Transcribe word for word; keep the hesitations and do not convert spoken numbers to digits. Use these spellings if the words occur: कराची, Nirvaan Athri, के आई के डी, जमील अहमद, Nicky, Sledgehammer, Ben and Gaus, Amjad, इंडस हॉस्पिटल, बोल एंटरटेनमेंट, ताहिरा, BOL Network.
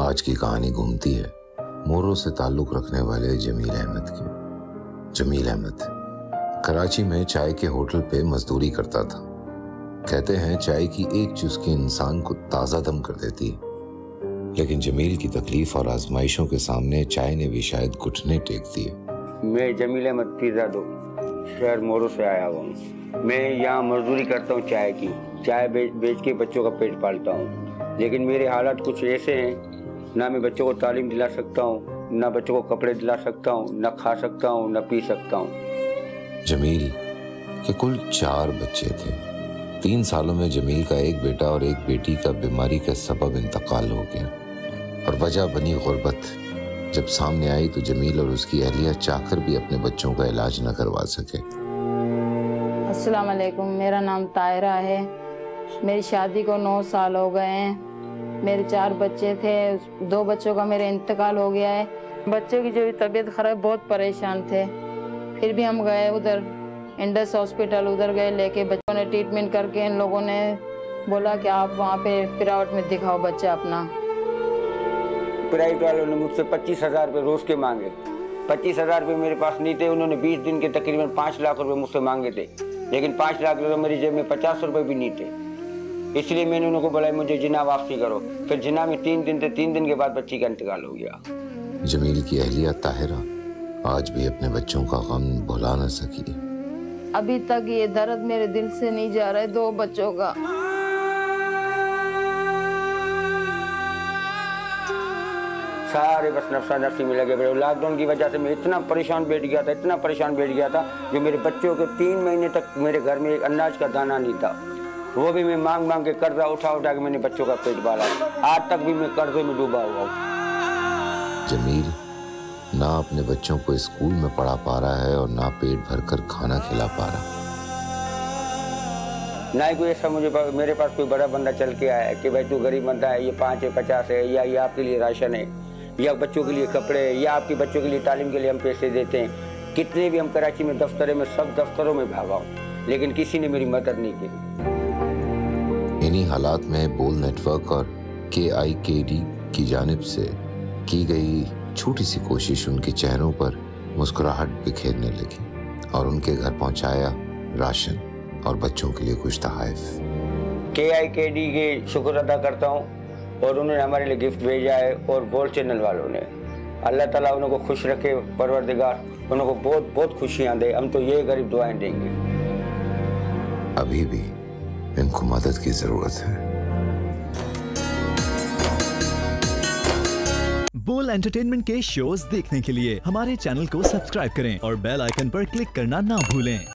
आज की कहानी घूमती है मोरों से ताल्लुक़ रखने वाले जमील अहमद की। जमील अहमद कराची में चाय के होटल पे मजदूरी करता था। कहते हैं चाय की एक चुस्की इंसान को ताज़ा दम कर देती है, लेकिन जमील की तकलीफ और आजमाइशों के सामने चाय ने भी शायद घुटने टेक दिए। मैं जमील अहमद पीरजादो शहर मोरो से आया हुआ हूँ। मैं यहाँ मजदूरी करता हूँ चाय की, चाय बेच बेच के बच्चों का पेट पालता हूँ, लेकिन मेरे हालात कुछ ऐसे हैं ना मैं बच्चों को तालीम दिला सकता हूँ, ना बच्चों को कपड़े दिला सकता हूँ, ना खा सकता हूँ, ना पी सकता हूँ। जमील के कुल चार बच्चे थे। तीन सालों में जमील का एक बेटा और एक बेटी का बीमारी के सबब इंतकाल हो गया और वजह बनी गुर्बत जब सामने आई तो जमील और उसकी अहलिया चाहकर भी अपने बच्चों का इलाज न करवा सके। अस्सलाम वालेकुम, मेरा नाम ताहिरा है। मेरी शादी को नौ साल हो गए हैं। मेरे चार बच्चे थे, दो बच्चों का मेरे इंतकाल हो गया है। बच्चों की जो तबीयत ख़राब, बहुत परेशान थे। फिर भी हम गए उधर इंडस हॉस्पिटल, उधर गए लेके बच्चों ने ट्रीटमेंट करके इन लोगों ने बोला कि आप वहाँ पे प्राइवेट में दिखाओ बच्चा अपना। प्राइवेट वालों ने मुझसे पच्चीस हज़ार रुपये रोज़ के मांगे। पच्चीस हज़ार रुपये मेरे पास नहीं थे। उन्होंने बीस दिन के तकरीबन पाँच लाख रुपए मुझसे मांगे थे, लेकिन पाँच लाख रुपये मेरी जेब में पचास रुपये भी नहीं थे। इसलिए मैंने उनको बोला मुझे जिना वापसी करो। फिर जिना में तीन दिन थे, तीन दिन के बाद बच्ची का इंतकाल हो गया। जमील की अहलिया ताहिरा आज भी अपने बच्चों का गम भुला न सकी। अभी तक ये दर्द मेरे दिल से नहीं जा रहा है दो बच्चों का। सारे बस नफसा नफसी में लगे पड़े। लॉकडाउन की वजह से मैं इतना परेशान बैठ गया था, इतना परेशान बैठ गया था जो मेरे बच्चों को तीन महीने तक मेरे घर में एक अनाज का दाना नहीं था। वो भी मैं मांग मांग के कर्जा उठा उठा के मैंने बच्चों का पेट पाला। आज तक भी मैं कर्जे में डूबा हुआ हूँ। जमील ना अपने बच्चों को स्कूल में पढ़ा पा रहा है और ना पेट भरकर खाना खिला पा रहा। ना ही कोई ऐसा मुझे मेरे पास कोई बड़ा बंदा चल के आया है कि भाई तू गरीब बंदा है, ये पाँच है, पचास है, या ये आपके लिए राशन है, या बच्चों के लिए कपड़े है, या आपके बच्चों के लिए तालीम के लिए हम पैसे देते हैं। कितने भी हम कराची में दफ्तर में सब दफ्तरों में भागा हूँ, लेकिन किसी ने मेरी मदद नहीं की। इन्हीं हालात में बोल नेटवर्क और के आई के डी की जानिब से की गई छोटी सी कोशिश उनके चेहरों पर मुस्कुराहट बिखेरने लगी और उनके घर पहुंचाया राशन और बच्चों के लिए कुछ तोहफे। के आई के डी के शुक्र अदा करता हूं और उन्होंने हमारे लिए गिफ्ट भेजा है और बोल चैनल वालों ने। अल्लाह ताला उनको खुश रखे, परवरदिगार उनको बहुत बहुत खुशियां दे। हम तो ये गरीब दुआएं देंगे। अभी भी इनको मदद की जरूरत है। बोल एंटरटेनमेंट के शोज देखने के लिए हमारे चैनल को सब्सक्राइब करें और बेल आइकन पर क्लिक करना ना भूलें।